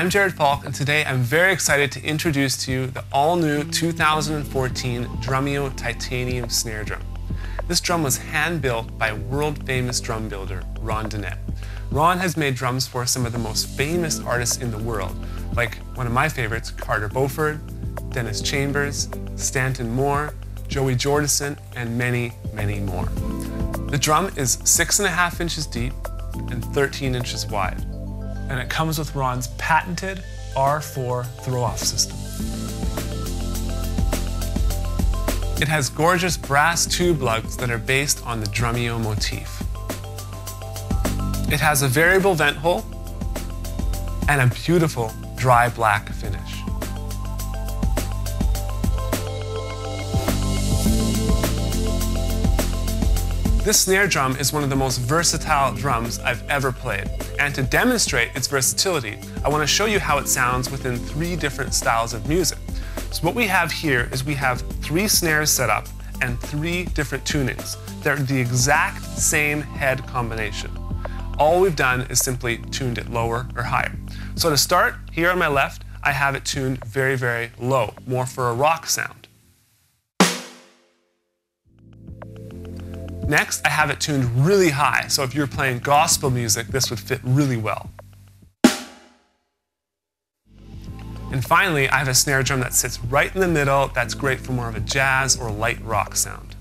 I'm Jared Falk, and today I'm very excited to introduce to you the all-new 2014 Drumeo titanium snare drum. This drum was hand-built by world-famous drum builder Ron Dinette. Ron has made drums for some of the most famous artists in the world, like one of my favorites, Carter Beauford, Dennis Chambers, Stanton Moore, Joey Jordison, and many, many more. The drum is 6.5 inches deep and 13 inches wide, and it comes with Ron's patented R4 throw-off system. It has gorgeous brass tube lugs that are based on the Drumeo motif. It has a variable vent hole and a beautiful dry black finish. This snare drum is one of the most versatile drums I've ever played, and to demonstrate its versatility, I want to show you how it sounds within three different styles of music. So what we have here is we have three snares set up and three different tunings. They're the exact same head combination. All we've done is simply tuned it lower or higher. So to start, here on my left, I have it tuned very, very low, more for a rock sound. Next, I have it tuned really high, so if you're playing gospel music, this would fit really well. And finally, I have a snare drum that sits right in the middle, that's great for more of a jazz or light rock sound.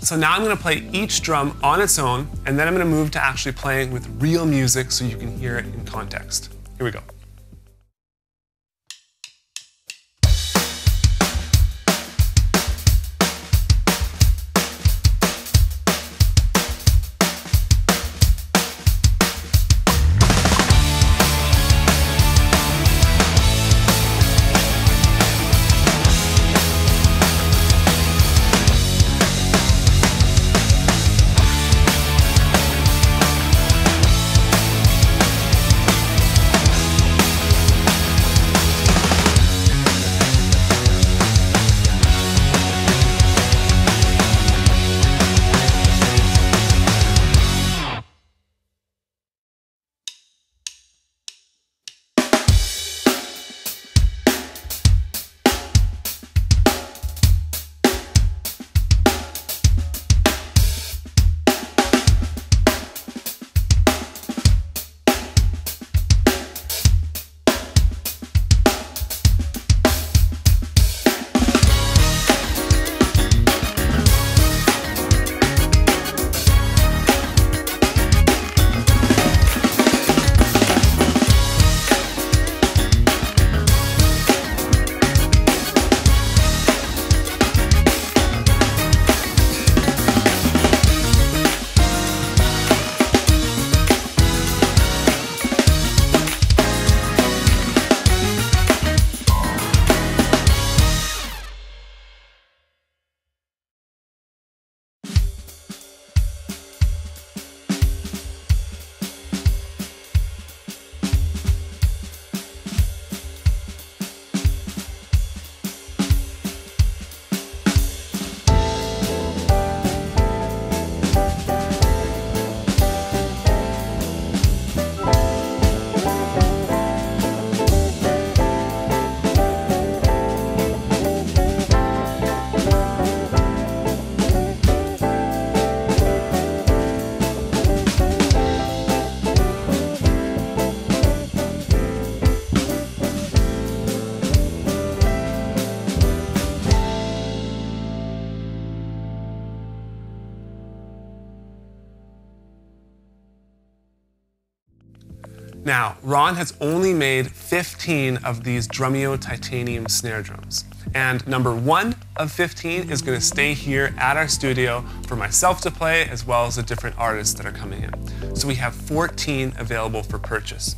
So now I'm going to play each drum on its own, and then I'm going to move to actually playing with real music so you can hear it in context. Here we go. Now, Ron has only made 15 of these Drumeo titanium snare drums, and number 1 of 15 is going to stay here at our studio for myself to play, as well as the different artists that are coming in. So we have 14 available for purchase.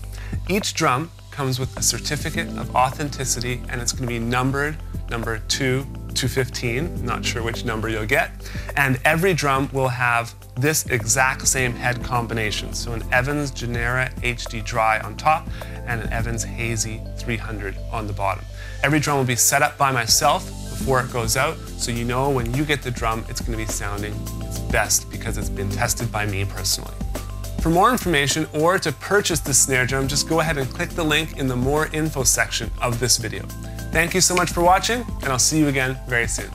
Each drum comes with a certificate of authenticity, and it's going to be numbered number 2 to 15, not sure which number you'll get, and every drum will have this exact same head combination, so an Evans Genera HD Dry on top and an Evans Hazy 300 on the bottom. Every drum will be set up by myself before it goes out, so you know when you get the drum it's going to be sounding its best because it's been tested by me personally. For more information or to purchase this snare drum, just go ahead and click the link in the More Info section of this video. Thank you so much for watching, and I'll see you again very soon.